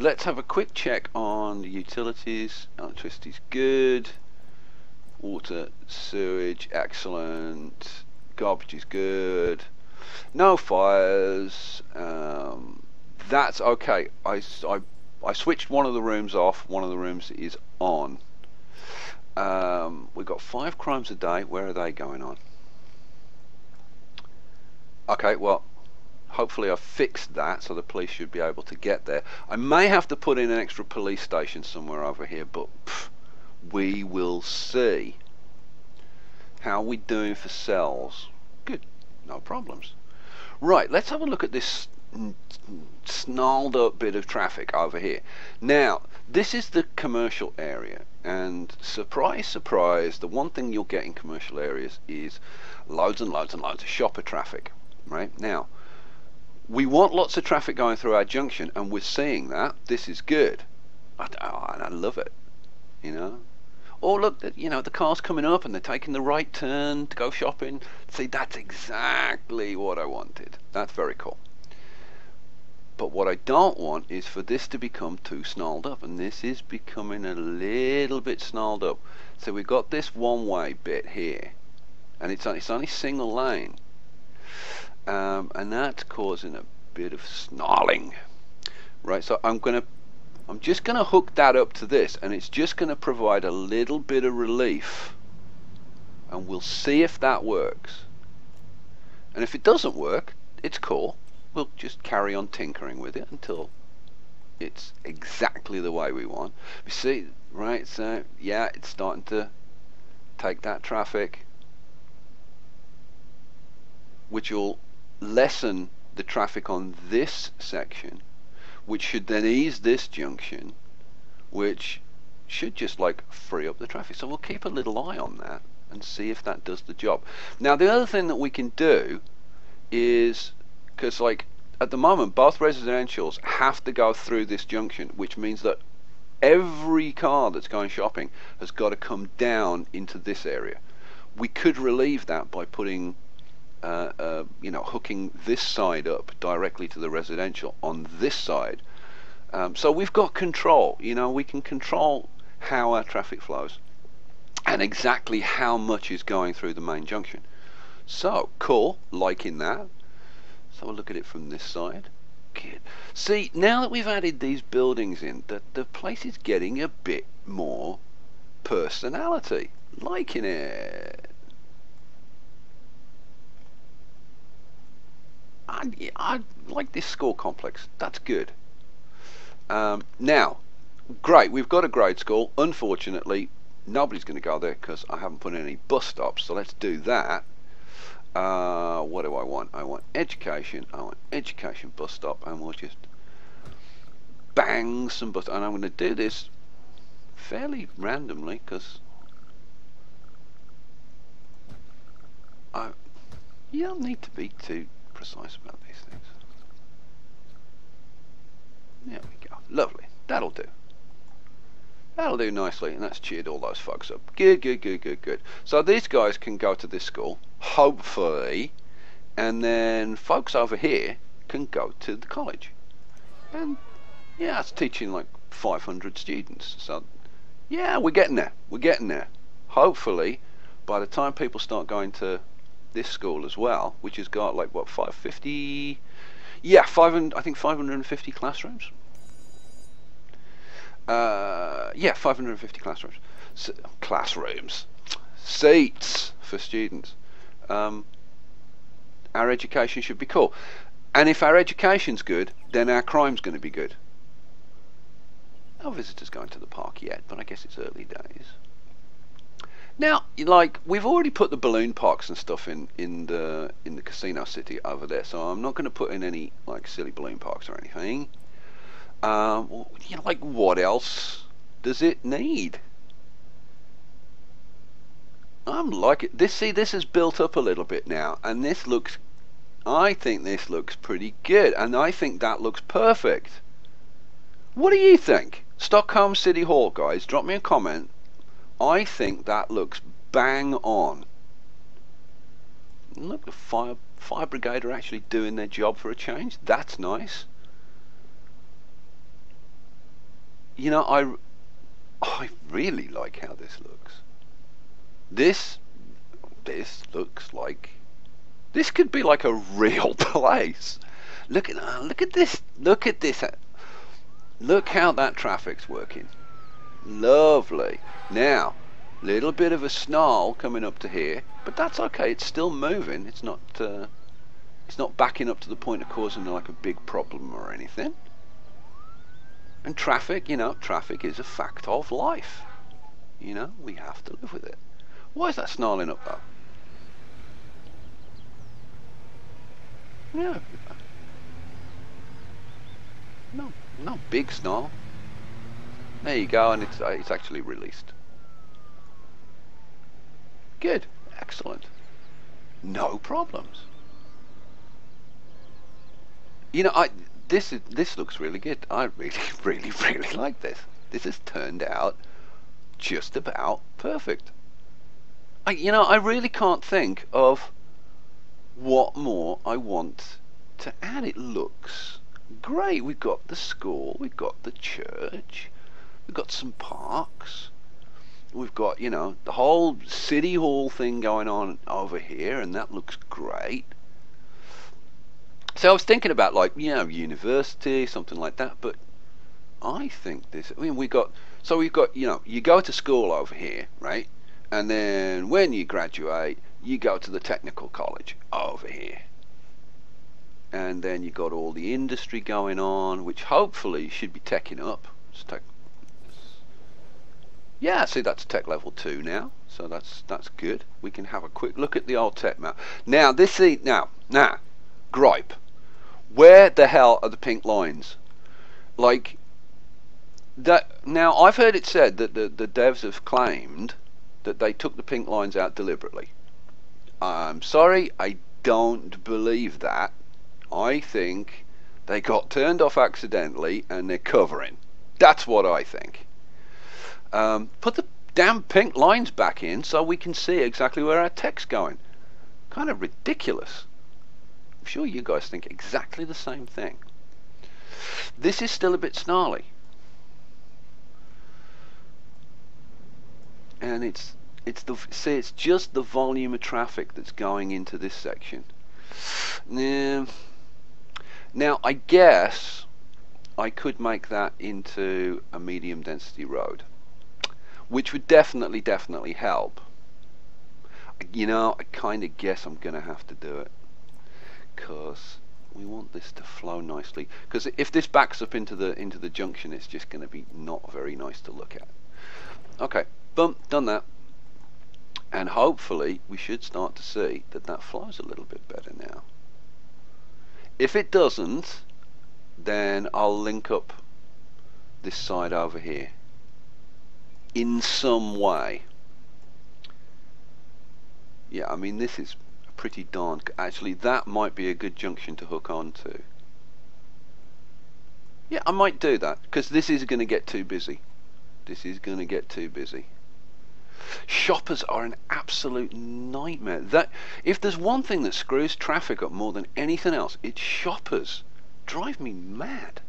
Let's have a quick check on the utilities. Electricity's good. Water, sewage, excellent. Garbage is good. No fires. That's okay. I switched one of the rooms off. One of the rooms is on. We've got 5 crimes a day. Where are they going on? Okay, well, hopefully I've fixed that, so the police should be able to get there. I may have to put in an extra police station somewhere over here, but we will see. How are we doing for cells? Good, no problems. Right, let's have a look at this snarled up bit of traffic over here. Now, this is the commercial area, and surprise, surprise, the one thing you'll get in commercial areas is loads and loads and loads of shopper traffic, right? Now, we want lots of traffic going through our junction, and we're seeing that. This is good. I love it, you know. Or look, you know, the car's coming up and they're taking the right turn to go shopping. See, that's exactly what I wanted. That's very cool. But what I don't want is for this to become too snarled up, and this is becoming a little bit snarled up. So we've got this one-way bit here, and it's only single lane. And that's causing a bit of snarling, right? So I'm just gonna hook that up to this, and it's just gonna provide a little bit of relief, and we'll see if that works. And if it doesn't work, it's cool. We'll just carry on tinkering with it until it's exactly the way we want. You see, right? So yeah, it's starting to take that traffic, which will lessen the traffic on this section, which should then ease this junction, which should just like free up the traffic. So we'll keep a little eye on that and see if that does the job. Now the other thing that we can do is, because like at the moment both residentials have to go through this junction, which means that every car that's going shopping has got to come down into this area. We could relieve that by putting you know, hooking this side up directly to the residential on this side, so we've got control. You know, we can control how our traffic flows and exactly how much is going through the main junction. So cool, liking that. So we'll look at it from this side. Good. See, now that we've added these buildings in, the place is getting a bit more personality. Liking it. I like this score complex. That's good. Now, great, we've got a grade school. Unfortunately, nobody's going to go there because I haven't put in any bus stops, so let's do that. What do I want? I want education. I want education bus stop, and we'll just bang some bus. And I'm going to do this fairly randomly because you don't need to be too precise about these things. There we go. Lovely. That'll do. That'll do nicely, and that's cheered all those folks up. Good, good, good, good, good. So these guys can go to this school, hopefully, and then folks over here can go to the college. And yeah, it's teaching like 500 students. So yeah, we're getting there. We're getting there. Hopefully, by the time people start going to this school as well, which has got like what, 550, yeah, 500, I think 550 classrooms. Yeah, 550 classrooms, seats for students. Our education should be cool, and if our education's good, then our crime's going to be good. No visitors going to the park yet, but I guess it's early days. Now, like, we've already put the balloon parks and stuff in the casino city over there, so I'm not going to put in any like silly balloon parks or anything. You know, like, what else does it need? I'm liking this. See, this is built up a little bit now, and this looks. I think this looks pretty good, and I think that looks perfect. What do you think, Stockholm City Hall guys? Drop me a comment. I think that looks bang on. Look, the fire brigade are actually doing their job for a change. That's nice. you know, I really like how this looks. This looks like this could be like a real place. Look at this. Look how that traffic's working. Lovely. Now, little bit of a snarl coming up to here, but that's okay. It's still moving. It's not backing up to the point of causing like a big problem or anything. And traffic, you know, traffic is a fact of life. You know, we have to live with it. Why is that snarling up though? Yeah. No big snarl. There you go, and it's actually released. Good, excellent. No problems. You know, this looks really good. I really like this. This has turned out just about perfect. You know, I really can't think of what more I want to add. It looks great. We've got the school, we've got the church, we've got some parks, we've got, you know, the whole city hall thing going on over here, and that looks great. So I was thinking about, like, you know, university, something like that, but I think this, I mean, we've got, you know, you go to school over here, right? And then when you graduate, you go to the technical college over here. And then you got all the industry going on, which hopefully should be teching up. It's tech. Yeah, see, that's tech level 2 now, so that's good. We can have a quick look at the old tech map. Now, now, gripe. Where the hell are the pink lines? Like that. Now, I've heard it said that the devs have claimed that they took the pink lines out deliberately. I'm sorry, I don't believe that. I think they got turned off accidentally and they're covering. That's what I think. Put the damn pink lines back in so we can see exactly where our tech's going. Kind of ridiculous. I'm sure you guys think exactly the same thing. This is still a bit snarly. And it's just the volume of traffic that's going into this section. Now I guess I could make that into a medium density road, which would definitely help. You know, I kind of guess I'm gonna have to do it, because we want this to flow nicely, because if this backs up into the junction, it's just gonna be not very nice to look at. Okay, boom, done that, and hopefully we should start to see that flows a little bit better now. If it doesn't, then I'll link up this side over here in some way. Yeah, I mean, this is pretty darn, actually that might be a good junction to hook onto. Yeah, I might do that, because this is going to get too busy. Shoppers are an absolute nightmare. That if there's one thing that screws traffic up more than anything else, it's shoppers. Drive me mad.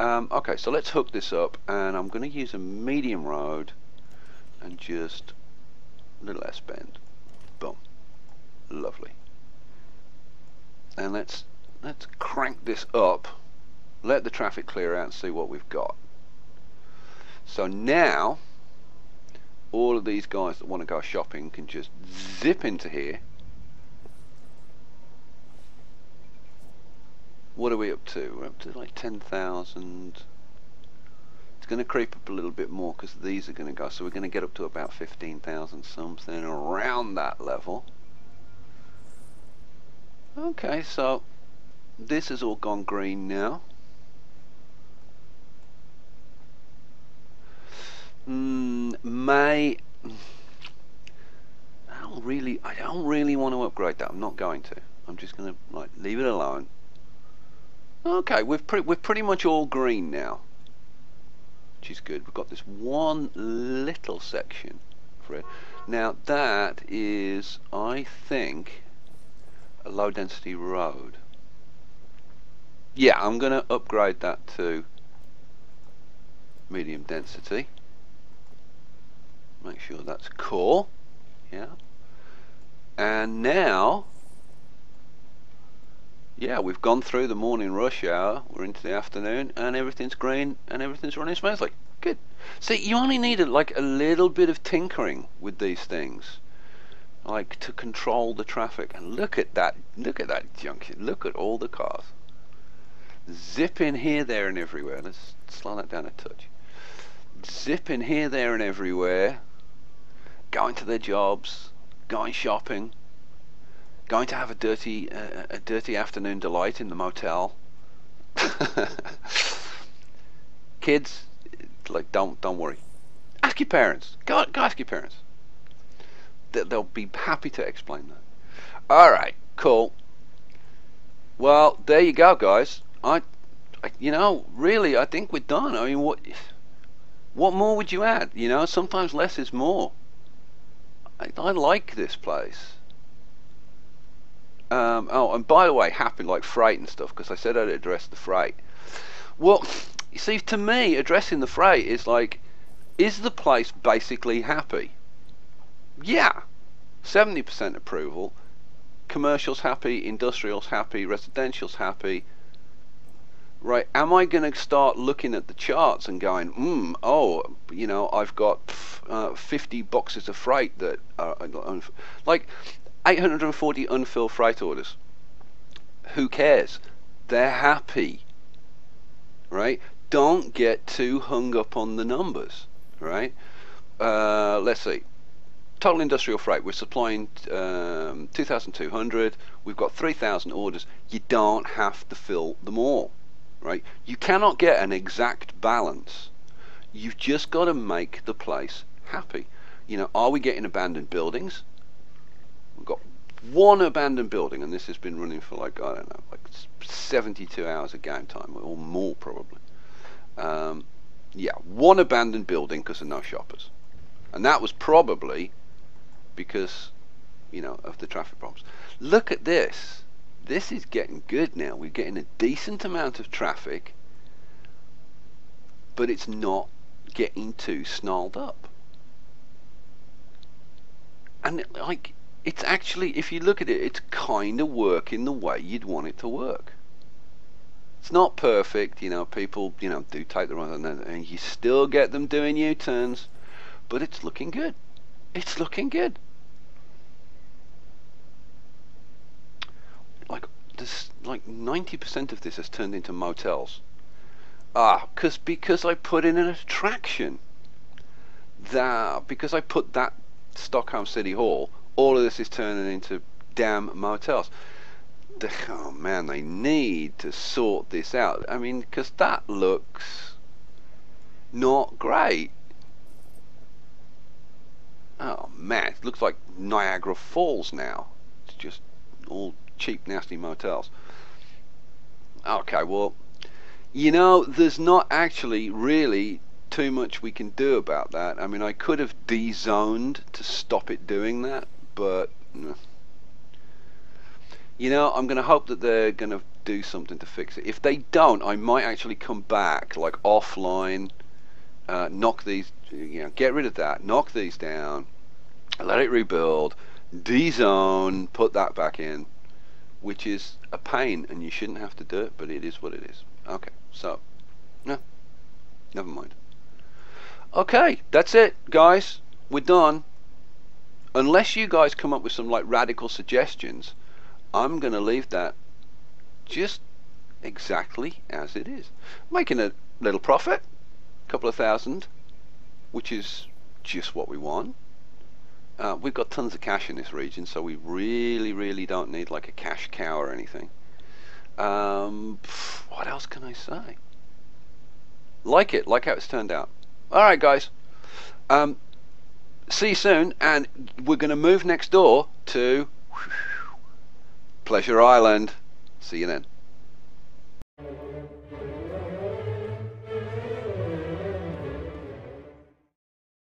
Okay, so let's hook this up, and I'm going to use a medium road and just a little S bend. Boom, lovely. And let's crank this up. Let the traffic clear out and see what we've got. So now all of these guys that want to go shopping can just zip into here. What are we up to? We're up to like 10,000. It's going to creep up a little bit more because these are going to go. So we're going to get up to about 15,000 something, around that level. Okay, so this has all gone green now. I don't really want to upgrade that. I'm not going to. I'm just going to like leave it alone. Okay, we're pretty much all green now, which is good. We've got this one little section for it. Now that is, I think, a low density road. Yeah, I'm going to upgrade that to medium density. Make sure that's core. Yeah. And now, yeah, we've gone through the morning rush hour, we're into the afternoon, and everything's green and everything's running smoothly. Good. See, you only needed like a little bit of tinkering with these things, like to control the traffic. And look at that junction, look at all the cars. Zip in here, there and everywhere. Let's slow that down a touch. Zip in here, there and everywhere, going to their jobs, going shopping, going to have a dirty afternoon delight in the motel. Kids, like, don't worry. Ask your parents. Go ask your parents. They'll be happy to explain that. All right, cool. Well, there you go, guys. I you know, really, I think we're done. I mean, what more would you add? You know, sometimes less is more. I like this place. Oh, and by the way, happy, like freight and stuff, because I said I'd address the freight. Well, you see, to me, addressing the freight is like, is the place basically happy? Yeah, 70% approval. Commercial's happy, industrial's happy, residential's happy. Right, am I going to start looking at the charts and going, oh, you know, I've got 50 boxes of freight that are like 840 unfilled freight orders. Who cares? They're happy, right? Don't get too hung up on the numbers, right? Let's see. Total industrial freight, we're supplying 2,200. We've got 3,000 orders. You don't have to fill them all, right? You cannot get an exact balance. You've just got to make the place happy. You know, are we getting abandoned buildings? We've got one abandoned building, and this has been running for, like, I don't know, like 72 hours of game time, or more probably. Yeah, one abandoned building because of no shoppers. And that was probably because, you know, of the traffic problems. Look at this. This is getting good now. We're getting a decent amount of traffic, but it's not getting too snarled up. And, like, it's actually, if you look at it, it's kind of working the way you'd want it to work. It's not perfect, you know, people, you know, do take the wrong, and you still get them doing U-turns, but it's looking good. It's looking good. Like, this, like 90% of this has turned into motels. Ah, because I put in an attraction. Because I put that Stockholm City Hall, all of this is turning into damn motels. Oh man, they need to sort this out. I mean, because that looks not great. Oh man, it looks like Niagara Falls now. It's just all cheap, nasty motels. Okay, well, you know, there's not actually really too much we can do about that. I mean, I could have dezoned to stop it doing that, but, you know, I'm going to hope that they're going to do something to fix it. If they don't, I might actually come back, like, offline, knock these, you know, get rid of that, knock these down, let it rebuild, dezone, put that back in, which is a pain, and you shouldn't have to do it, but it is what it is. Okay, so, no, never mind. Okay, that's it, guys. We're done. Unless you guys come up with some, like, radical suggestions, I'm going to leave that just exactly as it is. Making a little profit, a couple of thousand, which is just what we want. We've got tons of cash in this region, so we really, really don't need, like, a cash cow or anything. What else can I say? Like it, like how it's turned out. All right, guys. See you soon, and we're going to move next door to Pleasure Island. See you then.